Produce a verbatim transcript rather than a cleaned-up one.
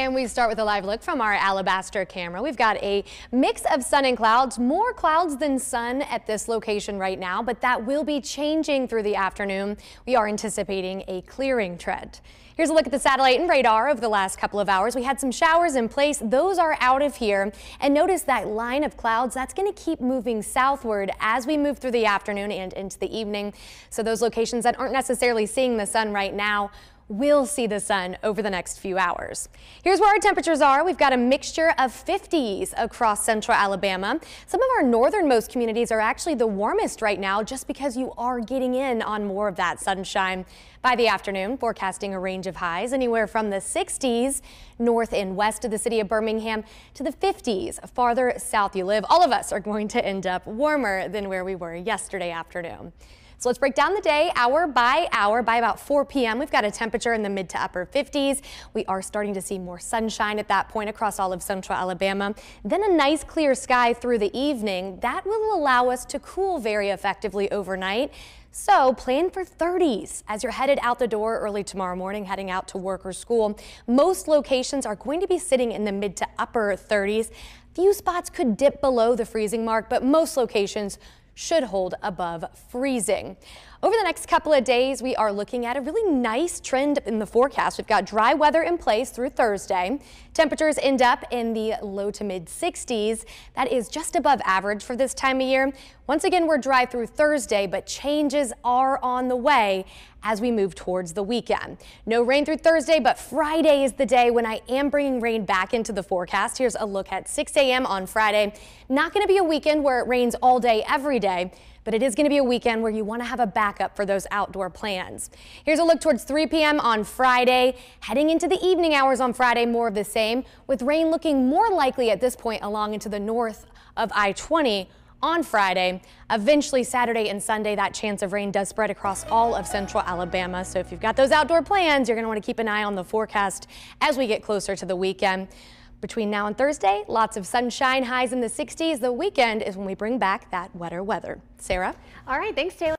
And we start with a live look from our Alabaster camera. We've got a mix of sun and clouds, more clouds than sun at this location right now, but that will be changing through the afternoon. We are anticipating a clearing trend. Here's a look at the satellite and radar over the last couple of hours. We had some showers in place. Those are out of here. And notice that line of clouds, that's going to keep moving southward as we move through the afternoon and into the evening. So those locations that aren't necessarily seeing the sun right now will see the sun over the next few hours. Here's where our temperatures are. We've got a mixture of fifties across central Alabama. Some of our northernmost communities are actually the warmest right now just because you are getting in on more of that sunshine. By the afternoon, forecasting a range of highs anywhere from the sixties north and west of the city of Birmingham to the fifties farther south you live. All of us are going to end up warmer than where we were yesterday afternoon. So let's break down the day hour by hour. By about four p m we've got a temperature in the mid to upper fifties. We are starting to see more sunshine at that point across all of central Alabama. Then a nice clear sky through the evening. That will allow us to cool very effectively overnight. So plan for thirties as you're headed out the door early tomorrow morning, heading out to work or school. Most locations are going to be sitting in the mid to upper thirties. Few spots could dip below the freezing mark, but most locations should hold above freezing. Over the next couple of days, we are looking at a really nice trend in the forecast. We've got dry weather in place through Thursday. Temperatures end up in the low to mid sixties. That is just above average for this time of year. Once again, we're dry through Thursday, but changes are on the way as we move towards the weekend. No rain through Thursday, but Friday is the day when I am bringing rain back into the forecast. Here's a look at six a m on Friday. Not going to be a weekend where it rains all day every day, but it is going to be a weekend where you want to have a backup for those outdoor plans. Here's a look towards three p m on Friday. Heading into the evening hours on Friday, more of the same, with rain looking more likely at this point along into the north of I twenty on Friday. Eventually Saturday and Sunday, that chance of rain does spread across all of central Alabama. So if you've got those outdoor plans, you're going to want to keep an eye on the forecast as we get closer to the weekend. Between now and Thursday, lots of sunshine, highs in the sixties. The weekend is when we bring back that wetter weather. Sarah? All right, thanks, Taylor.